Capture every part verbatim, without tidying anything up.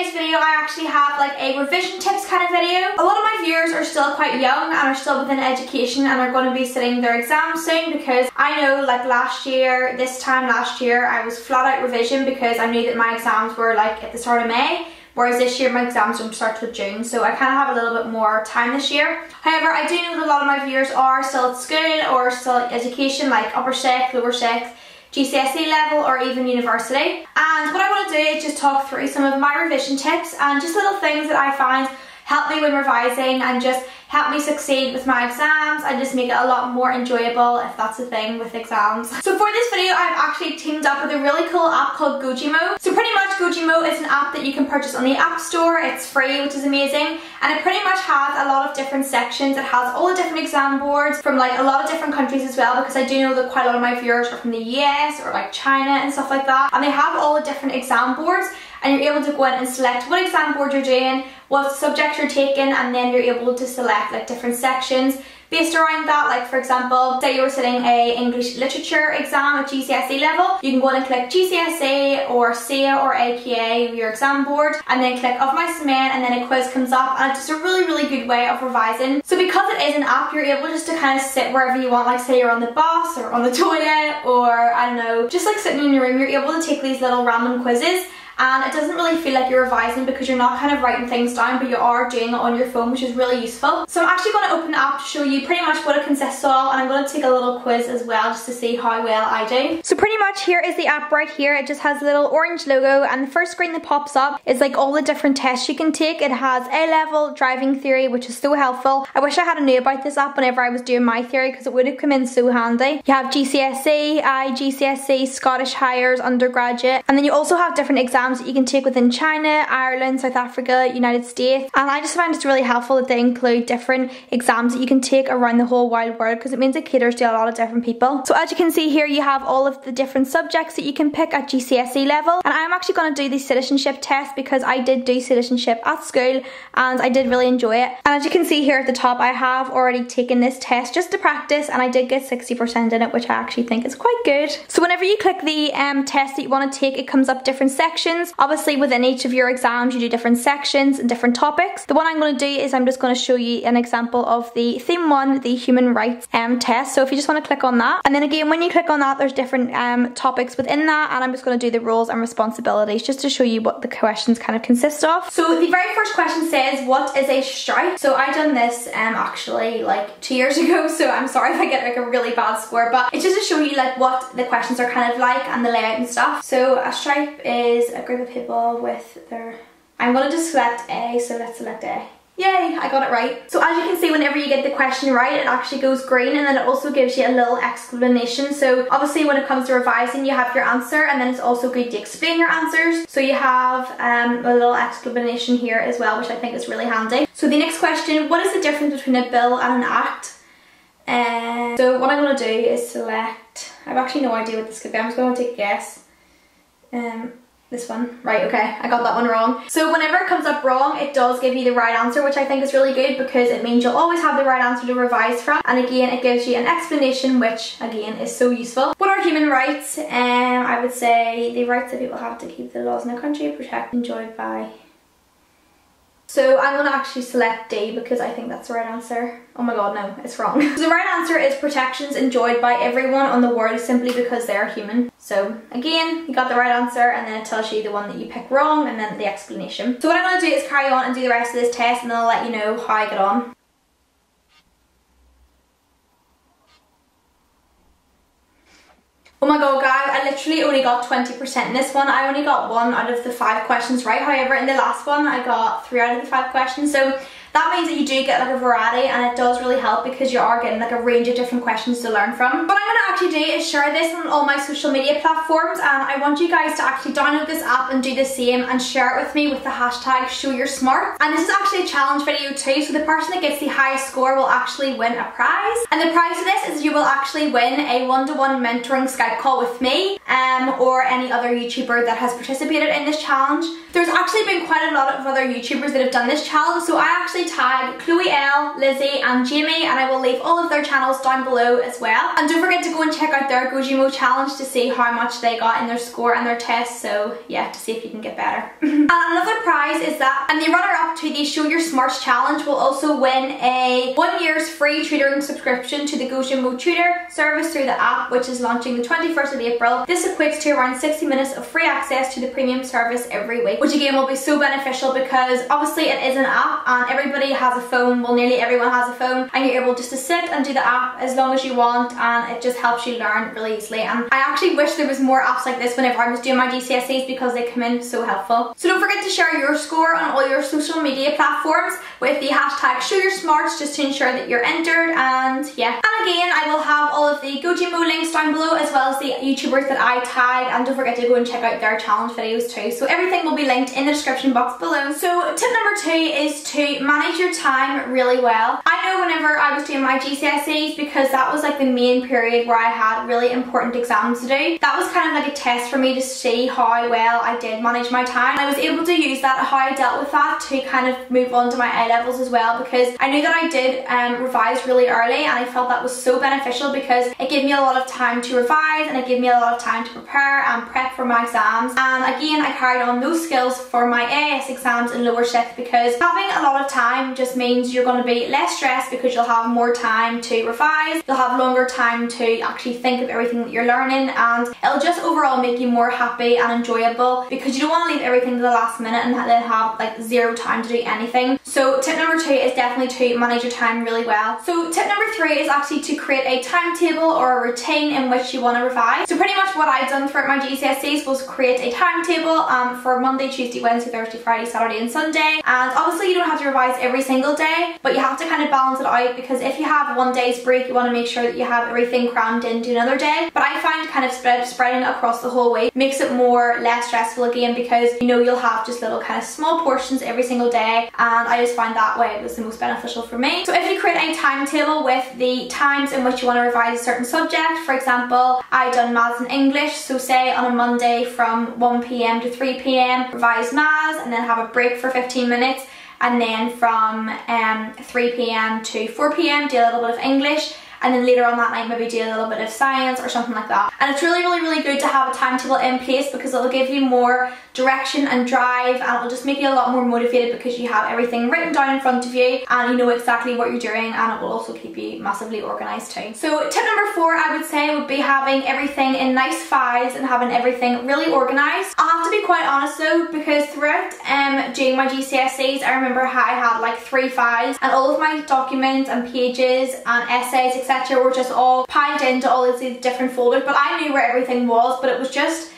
today's video, I actually have like a revision tips kind of video. A lot of my viewers are still quite young and are still within education and are going to be sitting their exams soon, because I know like last year, this time last year, I was flat out revision because I knew that my exams were like at the start of May. Whereas this year my exams don't start till June, so I kind of have a little bit more time this year. However, I do know that a lot of my viewers are still at school or still at education, like upper sixth, lower sixth, G C S E level, or even university. And what I want to do is just talk through some of my revision tips and just little things that I find help me when revising and just help me succeed with my exams and just make it a lot more enjoyable, if that's a thing with exams. So for this video, I've actually teamed up with a really cool app called Gojimo. So pretty much Gojimo is an app that you can purchase on the App Store. It's free, which is amazing. And it pretty much has a lot of different sections. It has all the different exam boards from like a lot of different countries as well, because I do know that quite a lot of my viewers are from the U S or like China and stuff like that. And they have all the different exam boards, and you're able to go in and select what exam board you're doing, what subjects you're taking, and then you're able to select like different sections based around that. Like for example, say you were sitting a English literature exam at G C S E level, you can go in and click G C S E or S E A or A P A, your exam board, and then click of my S M E A, and then a quiz comes up, and it's just a really really good way of revising. So because it is an app, you're able just to kind of sit wherever you want, like say you're on the bus or on the toilet, or I don't know, just like sitting in your room, you're able to take these little random quizzes. And it doesn't really feel like you're revising because you're not kind of writing things down, but you are doing it on your phone, which is really useful. So I'm actually going to open the app to show you pretty much what it consists of, and I'm going to take a little quiz as well just to see how well I do. So pretty much here is the app right here. It just has a little orange logo, and the first screen that pops up is like all the different tests you can take. It has A-level, driving theory, which is so helpful. I wish I had known about this app whenever I was doing my theory because it would have come in so handy. You have G C S E, I G C S E, Scottish Highers, undergraduate, and then you also have different exams that you can take within China, Ireland, South Africa, United States. And I just find it's really helpful that they include different exams that you can take around the whole wide world, because it means it caters to a lot of different people. So as you can see here, you have all of the different subjects that you can pick at G C S E level. And I'm actually going to do the citizenship test because I did do citizenship at school and I did really enjoy it. And as you can see here at the top, I have already taken this test just to practice, and I did get sixty percent in it, which I actually think is quite good. So whenever you click the um, test that you want to take, it comes up different sections. Obviously within each of your exams you do different sections and different topics. The one I'm going to do is I'm just going to show you an example of the theme one, the human rights um, test. So if you just want to click on that, and then again when you click on that there's different um, topics within that, and I'm just going to do the roles and responsibilities just to show you what the questions kind of consist of. So the very first question says, what is a strike? So I done this um, actually like two years ago, so I'm sorry if I get like a really bad score, but it's just to show you like what the questions are kind of like and the layout and stuff. So a strike is a group of people with their... I'm going to just select A, so let's select A. Yay, I got it right. So as you can see, whenever you get the question right, it actually goes green, and then it also gives you a little explanation. So obviously when it comes to revising, you have your answer, and then it's also good to explain your answers. So you have um, a little explanation here as well, which I think is really handy. So the next question, what is the difference between a bill and an act? Uh, so what I'm going to do is select... I have actually no idea what this could be. I'm just going to take a guess. Um... This one. Right, okay, I got that one wrong. So whenever it comes up wrong, it does give you the right answer, which I think is really good because it means you'll always have the right answer to revise from. And again, it gives you an explanation, which again is so useful. What are human rights? Um, I would say the rights that people have to keep the laws in their country protect, enjoyed by. So I'm going to actually select D because I think that's the right answer. Oh my god, no, it's wrong. So the right answer is protections enjoyed by everyone on the world simply because they are human. So again, you got the right answer, and then it tells you the one that you pick wrong and then the explanation. So what I'm going to do is carry on and do the rest of this test, and then I'll let you know how I get on. Oh my god guys, I literally only got twenty percent in this one. I only got one out of the five questions right. However, in the last one I got three out of the five questions. So that means that you do get like a variety, and it does really help because you are getting like a range of different questions to learn from. What I'm going to actually do is share this on all my social media platforms, and I want you guys to actually download this app and do the same and share it with me with the hashtag ShowYourSmart. And this is actually a challenge video too, so the person that gets the highest score will actually win a prize. And the prize of this is you will actually win a one-to-one mentoring Skype call with me um, or any other YouTuber that has participated in this challenge. There's actually been quite a lot of other YouTubers that have done this challenge, so I actually obviously tag Chloe L, Lizzie and Jamie, and I will leave all of their channels down below as well. And don't forget to go and check out their Gojimo challenge to see how much they got in their score and their test, so yeah, to see if you can get better. And another prize is that, and the runner up to the Show Your Smarts challenge will also win a one year's free tutoring subscription to the Gojimo tutor service through the app, which is launching the twenty-first of April. This equates to around sixty minutes of free access to the premium service every week, which again will be so beneficial because obviously it is an app and everybody has a phone, well nearly everyone has a phone, and you're able just to sit and do the app as long as you want, and it just helps you learn really easily. And I actually wish there was more apps like this whenever I was doing my G C S Es because they come in so helpful. So don't forget to share your score on all your social media platforms with the hashtag ShowYourSmarts just to ensure that you're entered, and yeah. And again, I will have all of the Gojimo links down below as well as the YouTubers that I tag, and don't forget to go and check out their challenge videos too. So everything will be linked in the description box below. So tip number two is to manage your time really well. I know whenever I was doing my G C S Es, because that was like the main period where I had really important exams to do, that was kind of like a test for me to see how well I did manage my time. I was able to use that, how I dealt with that, to kind of move on to my A levels as well, because I knew that I did um, revise really early, and I felt that was so beneficial because it gave me a lot of time to revise and it gave me a lot of time to prepare and prep for my exams. And again, I carried on those skills for my A S exams in lower sixth, because having a lot of time just means you're going to be less stressed because you'll have more time to revise, you'll have longer time to actually think of everything that you're learning, and it'll just overall make you more happy and enjoyable because you don't want to leave everything to the last minute and then have like zero time to do anything. So tip number two is definitely to manage your time really well. So tip number three is actually to create a timetable or a routine in which you want to revise. So pretty much what I've done throughout my G C S Es was create a timetable um, for Monday, Tuesday, Wednesday, Thursday, Friday, Saturday and Sunday. And obviously you don't have to revise every single day, but you have to kind of balance it out, because if you have one day's break, you want to make sure that you have everything crammed into another day. But I find kind of spread, spreading it across the whole week makes it more less stressful again, because you know you'll have just little kind of small portions every single day, and I just find that way it was the most beneficial for me. So if you create a timetable with the times in which you want to revise a certain subject, for example, I done maths and English, so say on a Monday from one p m to three p m revise maths, and then have a break for fifteen minutes, and then from um, three p m to four p m do a little bit of English, and then later on that night maybe do a little bit of science or something like that. And it's really, really, really good to have a timetable in place because it'll give you more direction and drive, and it'll just make you a lot more motivated because you have everything written down in front of you and you know exactly what you're doing, and it will also keep you massively organised too. So tip number four I would say would be having everything in nice files and having everything really organised. I'll have to be quite honest though, because throughout um, doing my G C S Es I remember how I had like three files, and all of my documents and pages and essays etc were just all piled into all of these different folders, but I knew where everything was, but it was just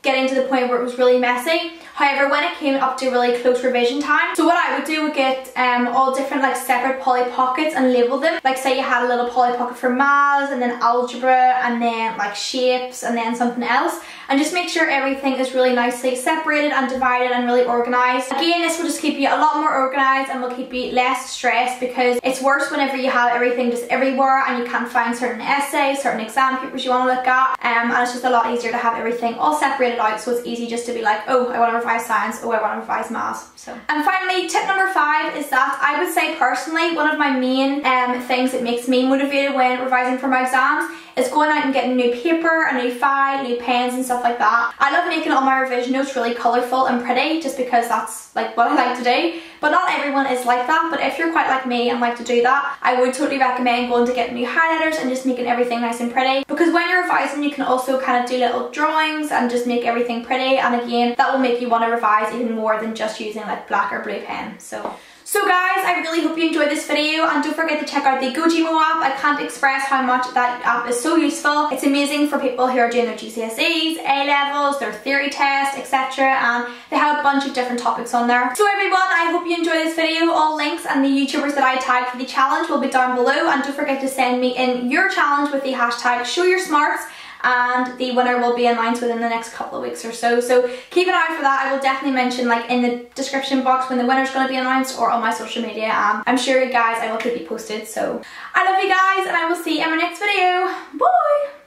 getting to the point where it was really messy. However, when it came up to really close revision time, so what I would do would get um, all different like separate Polly Pockets and label them. Like say you had a little Polly Pocket for maths, and then algebra, and then like shapes, and then something else, and just make sure everything is really nicely separated and divided and really organised. Again, this will just keep you a lot more organised and will keep you less stressed, because it's worse whenever you have everything just everywhere and you can't find certain essays, certain exam papers you want to look at, um, and it's just a lot easier to have everything all separated out, so it's easy just to be like, oh, I want to science, or I want to revise maths. So, and finally, tip number five is that I would say personally one of my main um, things that makes me motivated when revising for my exams is going out and getting new paper, a new file, new pens and stuff like that. I love making all my revision notes really colourful and pretty, just because that's like what I like to do. But not everyone is like that, but if you're quite like me and like to do that, I would totally recommend going to get new highlighters and just making everything nice and pretty, because when you're revising you can also kind of do little drawings and just make everything pretty, and again that will make you want to revise even more than just using like black or blue pen. So So guys, I really hope you enjoyed this video, and don't forget to check out the Gojimo app. I can't express how much that app is so useful. It's amazing for people who are doing their G C S Es, A-levels, their theory tests, et cetera. And they have a bunch of different topics on there. So everyone, I hope you enjoyed this video. All links and the YouTubers that I tagged for the challenge will be down below. And don't forget to send me in your challenge with the hashtag ShowYourSmarts. And the winner will be announced within the next couple of weeks or so. So keep an eye for that. I will definitely mention like in the description box when the winner's going to be announced, or on my social media. Um, I'm sure guys I will keep you posted. So I love you guys, and I will see you in my next video. Bye!